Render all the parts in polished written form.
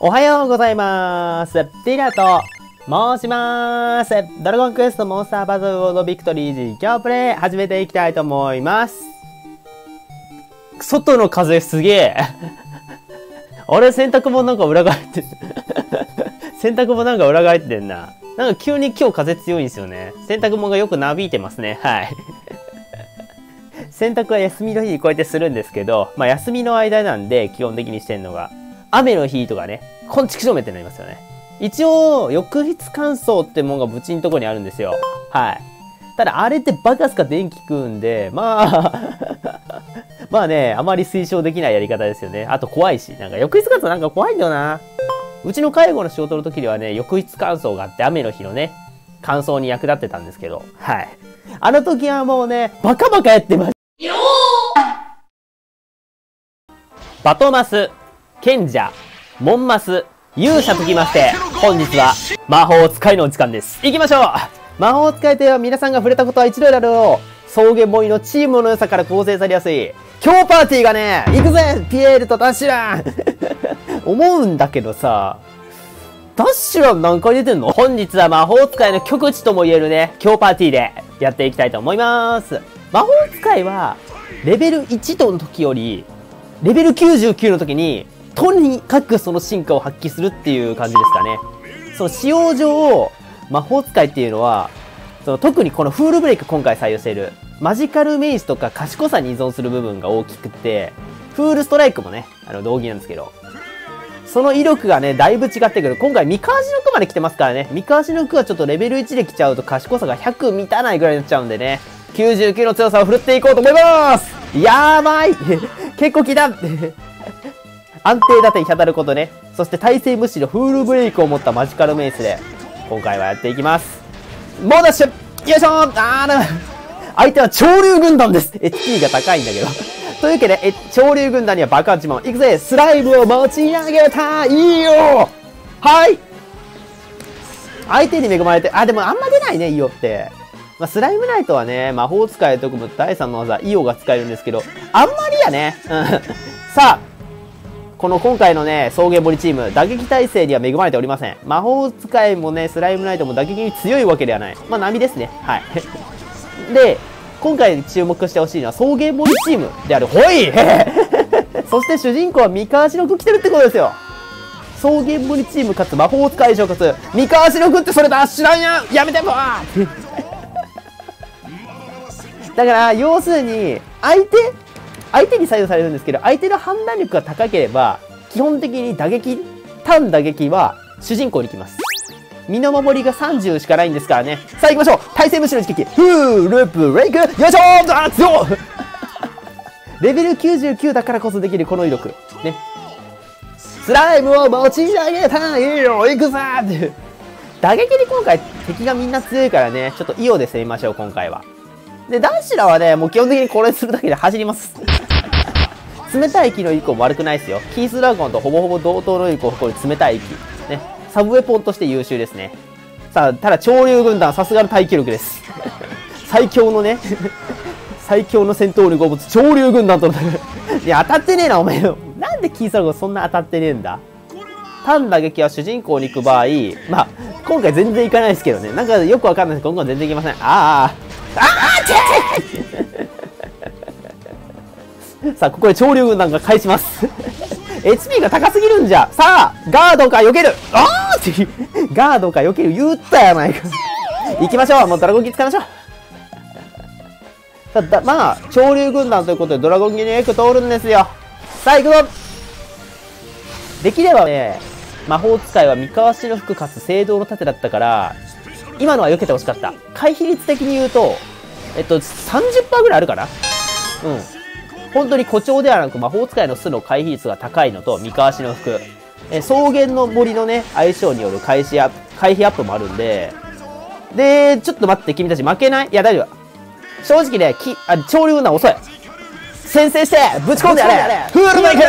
おはようございます。ティラと申します。ドラゴンクエストモンスターバトルロードビクトリー実況プレイ始めていきたいと思います。外の風すげえ。あれ洗濯物なんか裏返って洗濯物なんか裏返ってんな。なんか急に今日風強いんですよね。洗濯物がよくなびいてますね。はい。洗濯は休みの日にこうやってするんですけど、まあ休みの間なんで基本的にしてんのが。雨の日とかね、こんちくしょめってなりますよね。一応、浴室乾燥ってもんがブチんとこにあるんですよ。はい。ただ、あれってバカすか電気食うんで、まあ、まあね、あまり推奨できないやり方ですよね。あと怖いし、なんか浴室乾燥なんか怖いんだよな。うちの介護の仕事の時ではね、浴室乾燥があって雨の日のね、乾燥に役立ってたんですけど、はい。あの時はもうね、バカバカやってました。よーバトマス。賢者、モンマス、勇者ときまして、本日は魔法使いのお時間です。行きましょう。魔法使いといえば皆さんが触れたことは一度だろう。草原ボーイのチームの良さから構成されやすい。今日パーティーがね、行くぜピエールとダッシュラン思うんだけどさ、ダッシュラン何回出てんの？本日は魔法使いの極致とも言えるね、今日パーティーでやっていきたいと思います。魔法使いは、レベル1の時より、レベル99の時に、とにかくその進化を発揮するっていう感じですかね。その使用上、魔法使いっていうのは、その特にこのフールブレイク今回採用している、マジカルメイスとか賢さに依存する部分が大きくて、フールストライクもね、同義なんですけど、その威力がね、だいぶ違ってくる。今回、三河足の句まで来てますからね。三河足の句はちょっとレベル1で来ちゃうと賢さが100満たないぐらいになっちゃうんでね、99の強さを振るっていこうと思いますやばい結構効いた安定打点に当たることね。そして耐性無視のフールブレイクを持ったマジカルメイスで、今回はやっていきます。猛ダッシュよいしょーあーな相手は潮流軍団です!HP が高いんだけど。というわけで、潮流軍団には爆発呪文。いくぜスライムを持ち上げたいいよはい相手に恵まれて、あ、でもあんま出ないね、イオって。まあ、スライムナイトはね、魔法使い特務第3の技、イオが使えるんですけど、あんまりやね。うん。さあ、この今回のね、草原森チーム、打撃耐性には恵まれておりません。魔法使いもね、スライムナイトも打撃に強いわけではない。まあ、波ですね。はい。で、今回注目してほしいのは草原森チームである。ほいそして主人公は三河足の句来てるってことですよ。草原森チームかつ魔法使い賞かつ、三河足の句ってそれダッシュランやんやめてもだから、要するに、相手に左右されるんですけど、相手の判断力が高ければ、基本的に単打撃は主人公に来ます。身の守りが30しかないんですからね。さあ行きましょう耐性無視の一撃フールブレイクよいしょーあ強っレベル99だからこそできるこの威力。ね。スライムを持ち上げたいよ行くぞっていう。打撃に今回敵がみんな強いからね、ちょっとイオで攻めましょう、今回は。で、ダッシュラはね、もう基本的にこれするだけで走ります。冷たい息の威力も悪くないですよ。キースドラゴンとほぼほぼ同等の威力を誇る冷たい息。ね。サブウェポンとして優秀ですね。さあ、ただ潮流軍団、さすがの耐久力です。最強のね、最強の戦闘力を持つ潮流軍団との戦い。いや、当たってねえな、お前の。なんでキースドラゴンそんな当たってねえんだ？単打撃は主人公に行く場合、まあ、今回全然いかないですけどね。なんかよくわかんないです。今後は全然いきません。さあ、ここで潮流軍団が返します。HP が高すぎるんじゃ。さあ、ガードか避ける。ああガードか避ける。言ったやないか。行きましょう。もうドラゴンギ使いましょう。さあまあ、潮流軍団ということでドラゴンギによく通るんですよ。さあ、行くぞ。できればね、魔法使いは三河足の句かつ聖堂の盾だったから、今のは避けてほしかった。回避率的に言うと、30% ぐらいあるかなうん。本当に誇張ではなく魔法使いの巣の回避率が高いのと、三河足の句。草原の森のね、相性による回避アップもあるんで、で、ちょっと待って、君たち負けないいや、大丈夫。正直ね、潮流な遅い。先制して、ぶち込んでやれフールメイク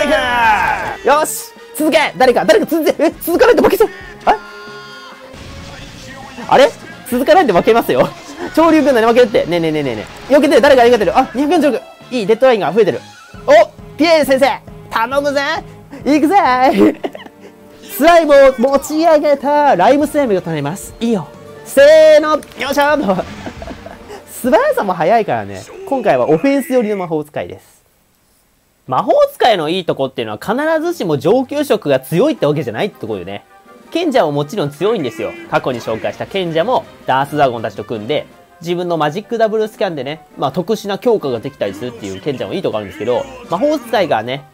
よし続け誰か続け続かないと負けそうあれ続かないと負けますよ潮流軍団に負けるってね避けてる誰か避けてるあ246いいデッドラインが増えてるおピエール先生頼むぜ行くぜスライムを持ち上げたライムスライムが取れます。いいよ、せーの、よいしょ素早さも早いからね。今回はオフェンス寄りの魔法使いです。魔法使いのいいとこっていうのは必ずしも上級色が強いってわけじゃないってとこよね。賢者ももちろん強いんですよ。過去に紹介した賢者もダースダゴンたちと組んで自分のマジックダブルスキャンでね、まあ特殊な強化ができたりするっていう賢者もいいとこあるんですけど、魔法使いがね、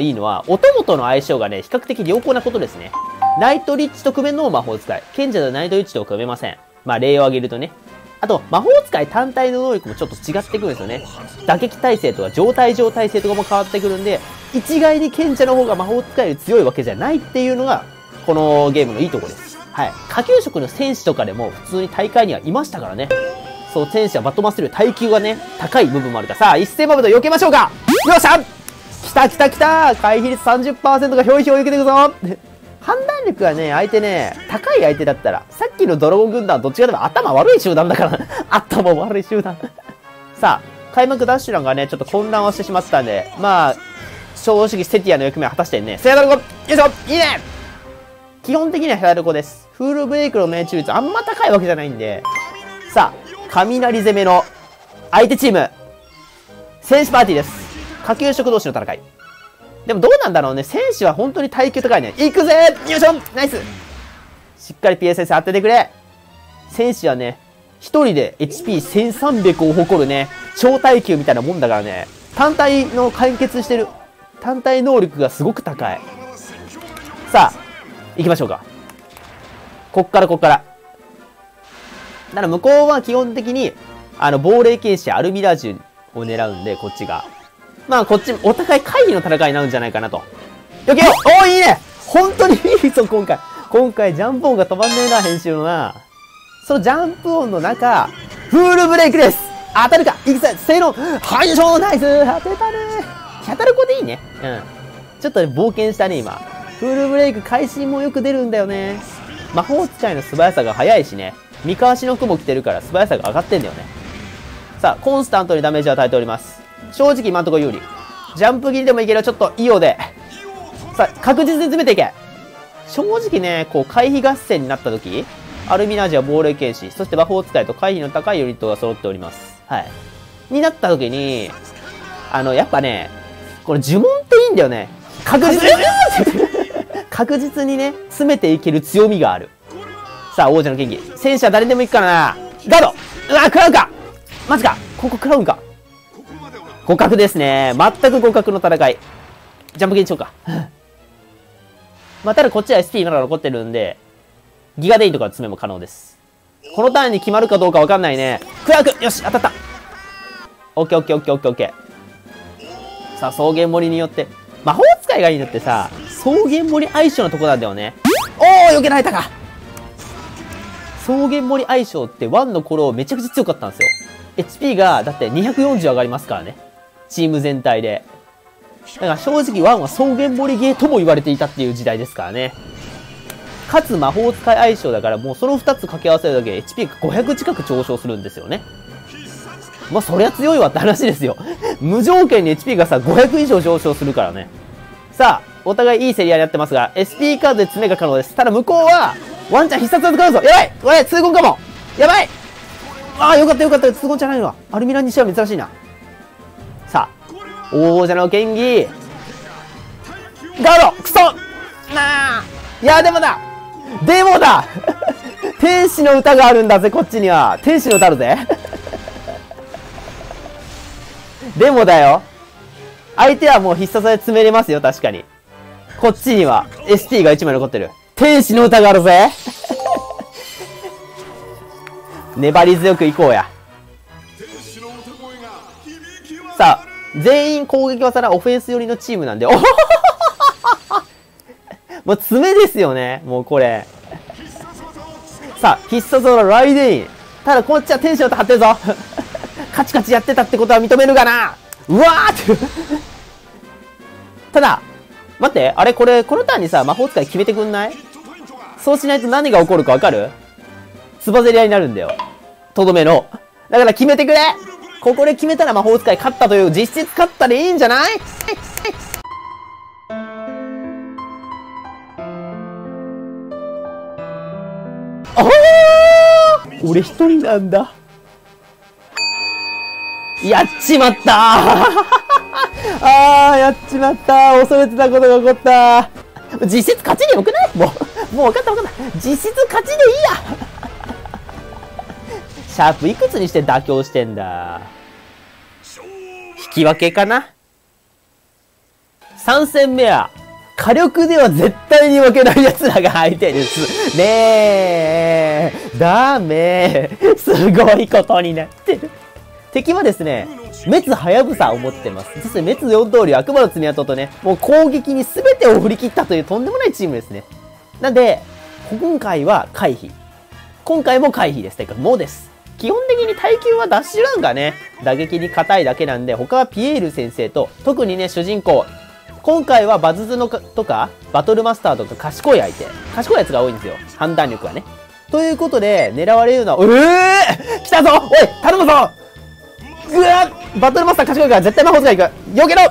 いいのは、お供との相性がね、比較的良好なことですね。ナイトリッチと組めるのも魔法使い。賢者とナイトリッチと組めません。まあ例を挙げるとね。あと、魔法使い単体の能力もちょっと違ってくるんですよね。打撃耐性とか状態上耐性とかも変わってくるんで、一概に賢者の方が魔法使いより強いわけじゃないっていうのが、このゲームのいいとこです。はい。下級職の戦士とかでも普通に大会にはいましたからね。そう、戦士はバトマスより耐久がね、高い部分もあるから。さあ、1000マブと避けましょうか。よっしゃ、きたきたきた、回避率 30% がひょいひょい受けていくぞ判断力はね、相手ね、高い相手だったら、さっきのドラゴン軍団どっちかでも頭悪い集団だから頭悪い集団さあ、開幕ダッシュランがね、ちょっと混乱をしてしまったんで、まあ、正直セティアの役目は果たしてね、セアドルコ、よいしょ、いいね。基本的にはヘアドルコです。フールブレイクの命中率あんま高いわけじゃないんで、さあ、雷攻めの相手チーム、戦士パーティーです。下級職同士の戦い。でもどうなんだろうね。戦士は本当に耐久高いね。行くぜ、よいしょ、ナイス。しっかり PA 先生当ててくれ。戦士はね、一人で HP1300 を誇るね、超耐久みたいなもんだからね、単体の完結してる。単体能力がすごく高い。さあ、行きましょうか。こっから。だから向こうは基本的に、亡霊剣士アルミラージュを狙うんで、こっちが。まあこっち、お互い会議の戦いになるんじゃないかなと。よけよ、おー、いいね、本当にいいぞ、今回。今回、ジャンプ音が止まんねえな、編集のな。そのジャンプ音の中、フールブレイクです。当たるか、いくぜ、せーの、はい、よいしょ、ナイス、当てたるー。キャタルコでいいね。うん。ちょっとね、冒険したね、今。フールブレイク、会心もよく出るんだよね。魔法使いの素早さが早いしね。三河しの雲着てるから素早さが上がってんだよね。さあ、コンスタントにダメージを与えております。正直今んとこ有利。ジャンプ切りでもいける、ちょっとイオで。さあ、確実に詰めていけ。正直ね、こう、回避合戦になった時、アルミナージュは亡霊剣士、そして魔法使いと回避の高いユニットが揃っております。はい。になった時に、やっぱね、この呪文っていいんだよね。確実にね、詰めていける強みがある。さあ、王者の権威。戦車誰でも行くからな。ガード、うわ、食らうか、マジか、ここ食らうんか。互角ですね。全く互角の戦い。ジャンプ切りにしようか。まあ、ただこっちは SP まだ残ってるんで、ギガデインとかの詰めも可能です。このターンに決まるかどうかわかんないね。クラーク、よし、当たった。オッケー。さあ、草原盛りによって。魔法使いがいいのってさ、草原盛り相性のとこなんだよね。おー、避けられたか。草原盛り相性って1の頃めちゃくちゃ強かったんですよ。HP が、だって240上がりますからね。チーム全体で。だから正直1は草原盛りゲーとも言われていたっていう時代ですからね。かつ魔法使い相性だから、もうその2つ掛け合わせるだけで HP が500近く上昇するんですよね。まあそりゃ強いわって話ですよ。無条件に HP がさ、500以上上昇するからね。さあ、お互いいい競り合いになってますが、SP カードで詰めが可能です。ただ向こうは、ワンちゃん必殺技使うぞ。やばい、これ痛恨かも。やばい、ああ、よかった。痛恨じゃないのは。アルミランにしては珍しいな。さあ、王者の剣技。ガード、クソなあ、いや、でもだ天使の歌があるんだぜ、こっちには。天使の歌あるぜ。でもだよ。相手はもう必殺で詰めれますよ、確かに。こっちには、ST が1枚残ってる。天使の歌があるぜ。粘り強くいこうや。さあ、全員攻撃技なオフェンス寄りのチームなんで、おもう爪ですよね、もうこれ。さあ、必殺技ライデイン。ただこっちは天使の歌張ってるぞ。カチカチやってたってことは認めるかな。うわーってただ、待って、あれ、このターンにさ、魔法使い決めてくんない？そうしないと何が起こるかわかる？つばぜり合いになるんだよ。とどめの。だから決めてくれ！ここで決めたら魔法使い勝ったという、実質勝ったでいいんじゃない？あー、俺一人なんだ。やっちまったーあー、やっちまったー。恐れてたことが起こったー。実質勝ちでよくない？もう分かった分かった。実質勝ちでいいやシャープいくつにして妥協してんだ。引き分けかな。3戦目は火力では絶対に負けない奴らが相手ですねえ。ダメ、すごいことになってる。敵はですね、滅ハヤブサを持ってます。そして滅4通り悪魔の爪痕とね、もう攻撃に全てを振り切ったというとんでもないチームですね。なんで今回は回避、今回も回避です。てかもうです。基本的に耐久はダッシュランがね、打撃に硬いだけなんで、他はピエール先生と、特にね、主人公今回はバズズのかとかバトルマスターとか賢い相手、賢いやつが多いんですよ、判断力はね。ということで狙われるのは、来たぞおい、頼むぞ。うわー、バトルマスター賢いから絶対魔法使い行く。避けろ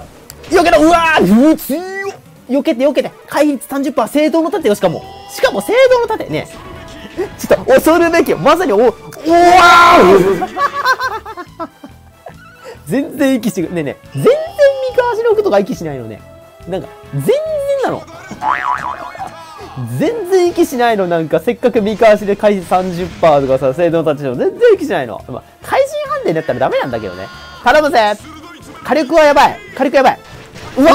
避けろ。うわー、うちー、避けて避けて。回避率 30%、 正当の盾よ。しかも正当の盾ね。ちょっと恐るべきよ、まさに。おわー全然息してくねえねえ、全然三河四六とか息しないのね。なんか、全然なの。全然息しないの、なんか、せっかく見返しで回避 30% とかさ、性能たちでも全然息しないの。まあ、怪人判定だったらダメなんだけどね。頼むぜ！火力はやばい！火力やばい！うわ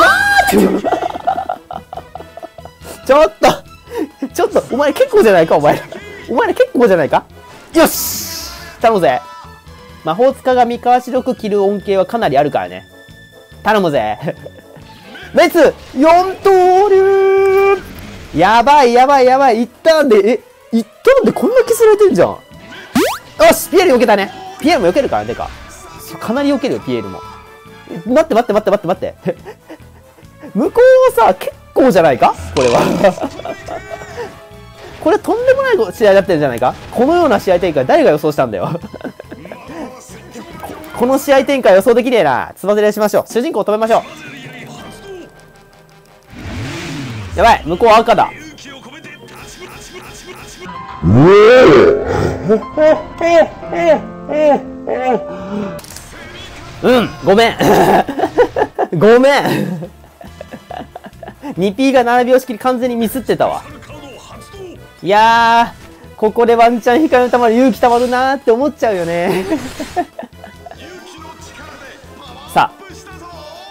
ーちょっと、お前結構じゃないか、お前ら結構じゃないか。よし！頼むぜ！魔法使いが三河四六切る恩恵はかなりあるからね。頼むぜ！滅4刀流。やばいやばいやばい。一旦でこんな消されてんじゃん。よし、ピエール避けたね。ピエールも避けるからね。かかなり避けるよ、ピエールも。待って待って待って待って待って向こうはさ、結構じゃないかこれはこれとんでもない試合だったんじゃないか。このような試合展開誰が予想したんだよこの試合展開予想できねえな。つばぜりしましょう。主人公を止めましょう。やばい、向こう赤だ。うん、ごめんごめん 2P が7秒しきり完全にミスってたわ。いやー、ここでワンチャン光の玉で勇気たまるなーって思っちゃうよねさあ、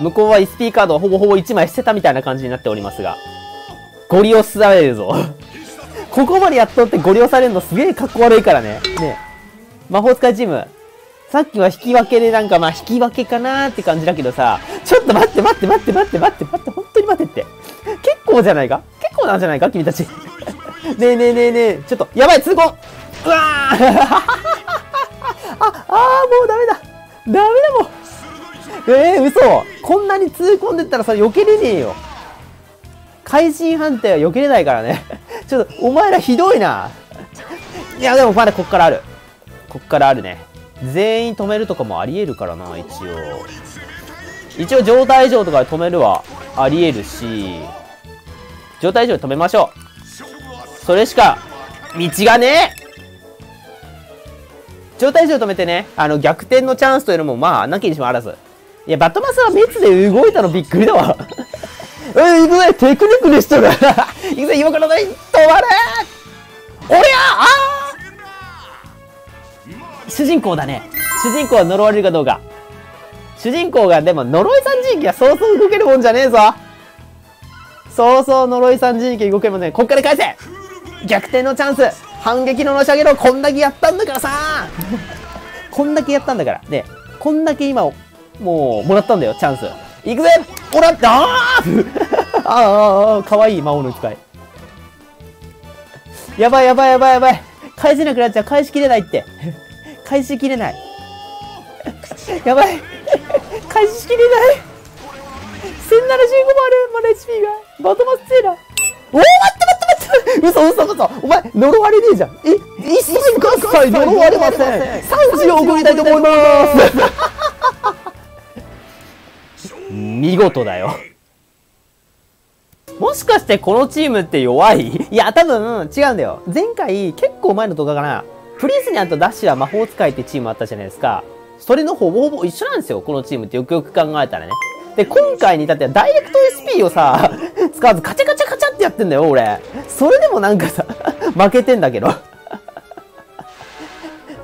向こうは SP カードをほぼほぼ1枚捨てたみたいな感じになっておりますが、ゴリ押されるぞここまでやっとってゴリ押されるのすげえかっこ悪いからね。ねえ、魔法使いチーム、さっきは引き分けで、なんかまあ引き分けかなーって感じだけどさ、ちょっと待って待って待って待って待って待って、本当に待ってって。結構じゃないか、結構なんじゃないか君たちねえねえねえねえ、ちょっと、やばい、通行。うわもうダメだダメだもう。嘘、こんなに痛恨でったらさ、避けれねえよ。怪人判定は避けれないからねちょっとお前らひどいな。いやでもまだこっからある、こっからあるね。全員止めるとかもありえるからな。一応状態異常とかで止めるはありえるし、状態異常で止めましょう。それしか道がねえ。状態異常で止めてね、逆転のチャンスというのもまあなきにしもあらず。いや、バトマスは滅で動いたのびっくりだわ行くぜ、テクニックでしとる行くぜ、今からない、止まれ。おりゃあ、主人公だね。主人公は呪われるかどうか。主人公が、でも呪い三人機はそうそう動けるもんじゃねえぞ。そうそう呪い三人機動けるもんね。こっから返せ、逆転のチャンス、反撃ののし上げろ。こんだけやったんだからさこんだけやったんだからね、こんだけ今もうもらったんだよ、チャンス。行くぜ、おら、ああかわいい魔王の機械。やばいやばいやばいやばい、返せなくなっちゃう、返しきれないって返しきれないやばい返しきれない。1075もある、まだ HP がバトマス強いな。おお、待って待って待って、嘘嘘嘘、お前呪われねえじゃん。一切呪われません。30を送りたいと思います見事だよもしかしてこのチームって弱い？いや、多分違うんだよ。前回、結構前の動画かな。フリースニャンとダッシュは魔法使いってチームあったじゃないですか。それのほぼほぼ一緒なんですよ。このチームってよくよく考えたらね。で、今回に至ってはダイレクト SP をさ、使わずカチャカチャカチャってやってんだよ、俺。それでもなんかさ、負けてんだけど。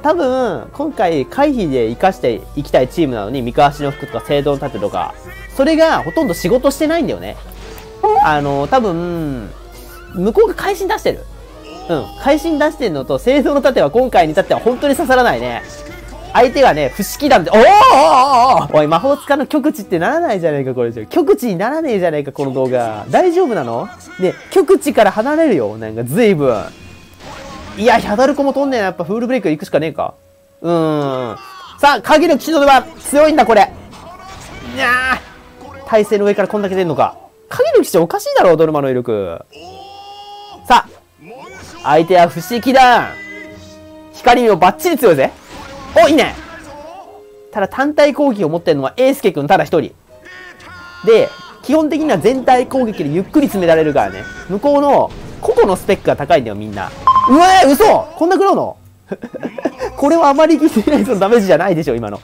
多分、今回回避で生かしていきたいチームなのに、三河足の服とか聖堂の盾とか、それがほとんど仕事してないんだよね。多分、向こうが会心出してる。うん。会心出してるのと、聖堂の盾は今回に至っては本当に刺さらないね。相手がね、不思議だって、おーおーおーおーおい、魔法使いの極地ってならないじゃないか、これ。極地にならねえじゃないか、この動画。大丈夫なの？ね、極地から離れるよ、なんか随分。いや、ヒャダルコも飛んねえな。やっぱフールブレイク行くしかねえか。さあ、影の騎士の出番強いんだ、これ。いやー。体勢の上からこんだけ出んのか。影の騎士おかしいだろ、ドルマの威力。さあ、相手は不思議だ。光をバッチリ強いぜ。お、いいね。ただ単体攻撃を持ってるのはエースケ君ただ一人。で、基本的には全体攻撃でゆっくり詰められるからね。向こうの個々のスペックが高いんだよ、みんな。うわー、嘘！こんな食らうのこれはあまり気にないとダメージじゃないでしょ、今の。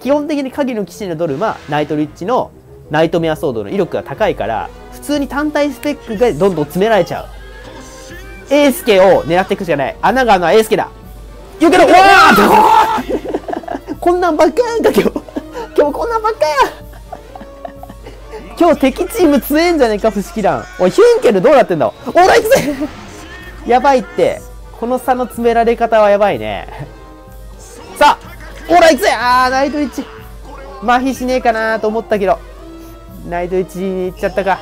基本的に影の騎士のドルマ、ナイトリッチのナイトメアソードの威力が高いから、普通に単体スペックがどんどん詰められちゃう。エースケを狙っていくしかない。穴があるのはエースケだ。よけろ！うわーこんなんばっかやんか、今日。今日こんなんばっかや今日敵チーム強えんじゃねえか、不思議団。おい、ヒュンケルどうなってんだ？おら、行くぜやばいって。この差の詰められ方はやばいね。さあ、ほら、いくぜ！ナイトリッチ。麻痺しねえかなーと思ったけど。ナイトリッチに行っちゃったか。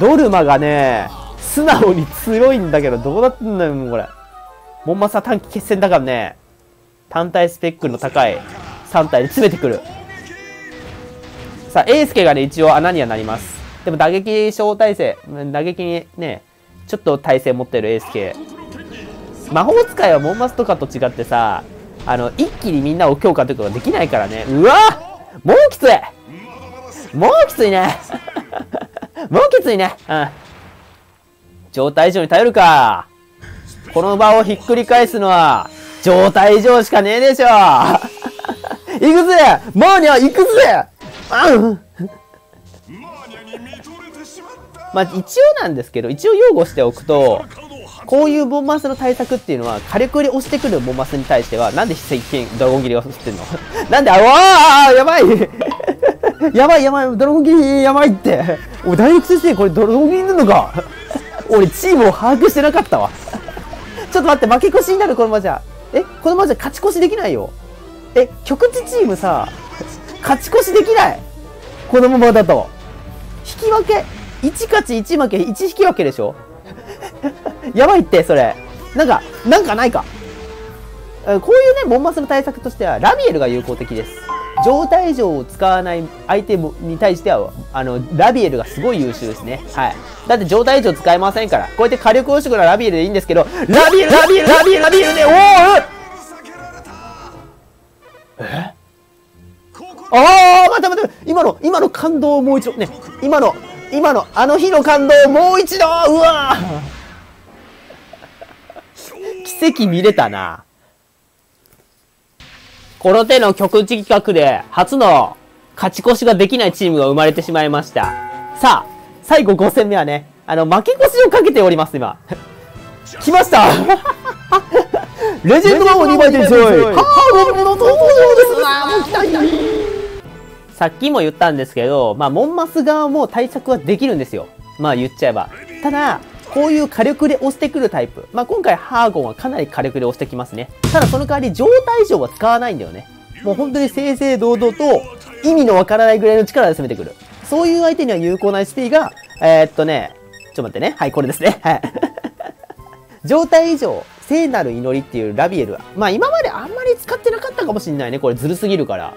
ドルマがね、素直に強いんだけど、どうなってんだよ、もうこれ。モンマサ短期決戦だからね。単体スペックの高い3体で詰めてくる。さあ、エースケがね、一応穴にはなります。でも打撃小体制、打撃にね、ちょっと耐性持ってるエース系。魔法使いはモンマスとかと違ってさ、一気にみんなを強化ということができないからね。うわぁ！もうきつい！もうきついねもうきついね。うん。状態異常に頼るか。この場をひっくり返すのは、状態異常しかねえでしょ行くぜマーニャ行くぜうんまあ一応なんですけど、一応擁護しておくと、こういうボンマスの対策っていうのは、火力で押してくるボンマスに対しては、なんでドラゴン斬りが押してんのなんで、あ、やばいやばいやばい、ドラゴン斬りやばいって。お、大陸先生、これドラゴン斬りなのか俺、チームを把握してなかったわ。ちょっと待って、負け越しになる、このままじゃ。え、このままじゃ勝ち越しできないよ。え、局地チームさ、勝ち越しできない。このままだと。引き分け。1勝ち1負け1引き分けでしょやばいってそれなんかないかこういうねボンマスの対策としてはラミエルが有効的です。状態異常を使わない相手に対してはラビエルがすごい優秀ですね。はい、だって状態異常使えませんから、こうやって火力を押してくるラビエルでいいんですけど、ラビエルでおおえああ待て今の感動をもう一度ね今のあの日の感動をもう一度うわ奇跡見れたな。この手の局地企画で初の勝ち越しができないチームが生まれてしまいました。さあ、最後5戦目はね、負け越しをかけております、今。来ましたレジェンドマンを2倍で強いはぁ、僕の登場ですなもう来たさっきも言ったんですけど、まあ、モンマス側も対策はできるんですよ。まあ、言っちゃえば。ただ、こういう火力で押してくるタイプ。まあ、今回、ハーゴンはかなり火力で押してきますね。ただ、その代わり、状態異常は使わないんだよね。もう本当に正々堂々と、意味のわからないぐらいの力で攻めてくる。そういう相手には有効な SP が、ちょっと待ってね。はい、これですね。はい。状態異常、聖なる祈りっていうラビエルは。まあ今まであんまり使ってなかったかもしんないね。これずるすぎるから。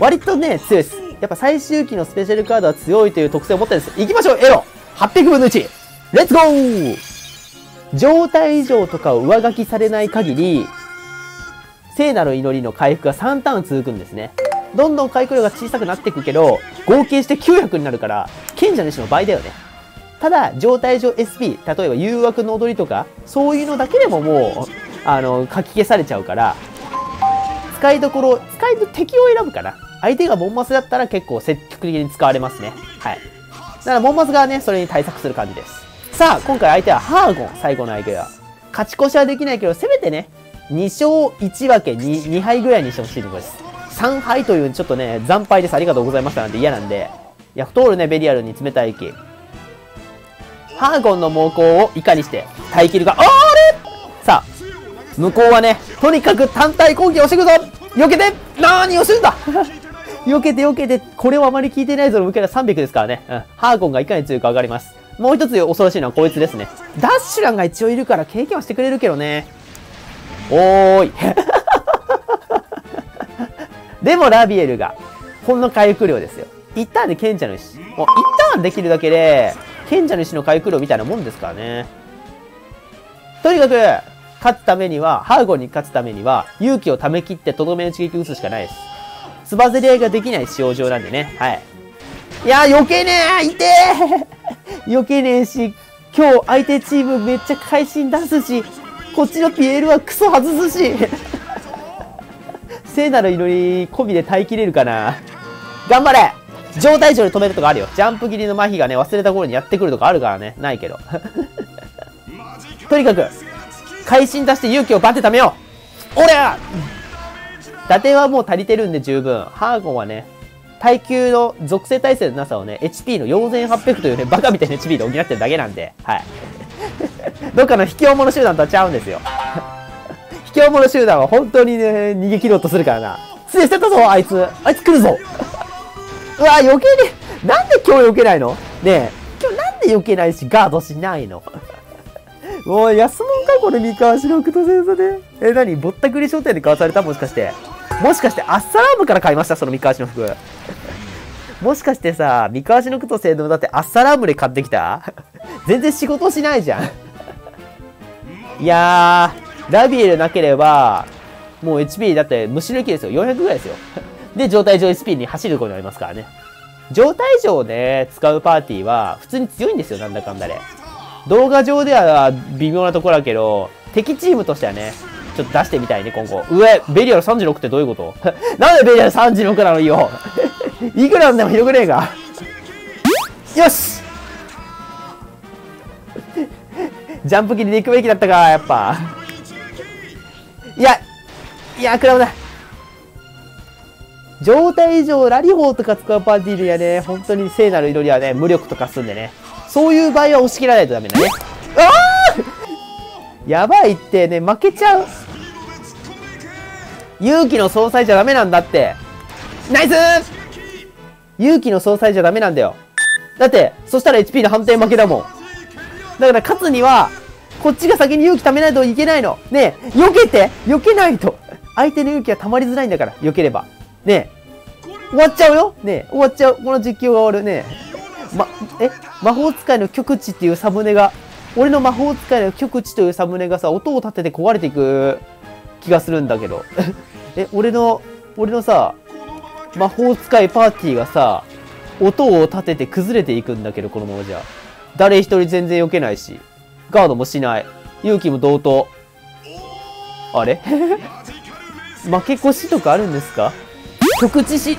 割とね、強いです。やっぱ最終期のスペシャルカードは強いという特性を持ってるんです。行きましょうエロ !800 分の1! レッツゴー状態異常とかを上書きされない限り、聖なる祈りの回復が3ターン続くんですね。どんどん回空量が小さくなっていくけど、合計して900になるから、賢者主の倍だよね。ただ、状態上 SP、例えば誘惑の踊りとか、そういうのだけでももう、かき消されちゃうから、敵を選ぶかな。相手がボンマスだったら結構積極的に使われますね。はい。だからボンマスがね、それに対策する感じです。さあ、今回相手はハーゴン、最後の相手は。勝ち越しはできないけど、せめてね、2勝1分け 2敗ぐらいにしてほしいところです。3敗というちょっとね、惨敗です。ありがとうございましたなんて嫌なんで。いや、通るね、ベリアルに冷たい息。ハーゴンの猛攻をいかにして、耐え切るか。あれさあ、向こうはね、とにかく単体攻撃をしてくぞ。避けて何をするんだ避けて、これはあまり効いてないぞの受けが300ですからね。うん。ハーゴンがいかに強いか分かります。もう一つ恐ろしいのはこいつですね。ダッシュランが一応いるから経験はしてくれるけどね。おーい。でもラビエルが、ほんの回復量ですよ。1ターンで賢者の石。もう1ターンできるだけで、賢者の石の回復量みたいなもんですからね。とにかく、ハーゴンに勝つためには、勇気を溜め切ってとどめの刺激を打つしかないです。つばぜり合いができない使用上なんでね。はい。いやー、避けねー痛えー避けねえし、今日相手チームめっちゃ会心出すし、こっちのピエールはクソ外すし。聖なる祈り込みで耐えきれるかな。頑張れ状態上で止めるとかあるよ。ジャンプ切りの麻痺がね、忘れた頃にやってくるとかあるからね。ないけど。とにかく、会心出して勇気をバッて溜めよう。おりゃ伊達はもう足りてるんで十分。ハーゴンはね、耐久の属性耐性のなさをね、HP の4800というね、バカみたいな HP で補ってるだけなんで、はい。どっかの卑怯者集団とはちゃうんですよ。卑怯者集団は本当にね、逃げ切ろうとするからな。つい捨てたぞ、あいつ。あいつ来るぞ。うわ、余計に、なんで今日避けないのねえ、今日なんで避けないし、ガードしないのもう、安物か、これ、三河四六と戦争で。何ぼったくり商店で買わされたもしかして。もしかして、アッサラームから買いましたその三河四の服。もしかしてさ、三河四六と戦争だってアッサラームで買ってきた全然仕事しないじゃん。いやー、ラビエルなければ、もう HP だって虫抜きですよ。400ぐらいですよ。で、状態上 SP に走ることになりますからね。状態上をね、使うパーティーは、普通に強いんですよ、なんだかんだで。動画上では微妙なところだけど、敵チームとしてはね、ちょっと出してみたいね、今後。ベリアル36ってどういうことなんでベリアル36なのよいくらなんでも広くねえかよしジャンプ切りで行くべきだったか、やっぱ。いや、クラブだ。状態以上、ラリホーとか使うパーティーにはね、本当に聖なる祈りはね、無力とかすんでね。そういう場合は押し切らないとダメだね。ああやばいってね、負けちゃう。勇気の総裁じゃダメなんだって。ナイス勇気の総裁じゃダメなんだよ。だって、そしたら HP の判定負けだもん。だから勝つには、こっちが先に勇気貯めないといけないの。ねえ、避けないと。相手の勇気は溜まりづらいんだから、避ければ。ねえ、終わっちゃうよねえ、終わっちゃう。この実況が終わるねえ。魔法使いの極地っていうサムネが、俺の魔法使いの極地というサムネがさ、音を立てて壊れていく気がするんだけど。俺のさ、魔法使いパーティーがさ、音を立てて崩れていくんだけど、このままじゃ。誰一人全然避けないし、ガードもしない。勇気も同等。あれ負け越しとかあるんですか極地し、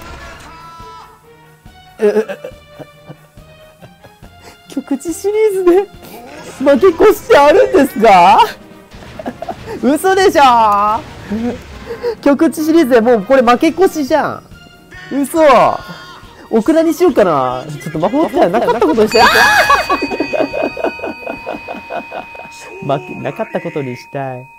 極地シリーズで負け越しってあるんですか嘘でしょ極地シリーズでもうこれ負け越しじゃん嘘オクラにしようかなちょっと魔法使いはなかったことにしたいなかったことにしたい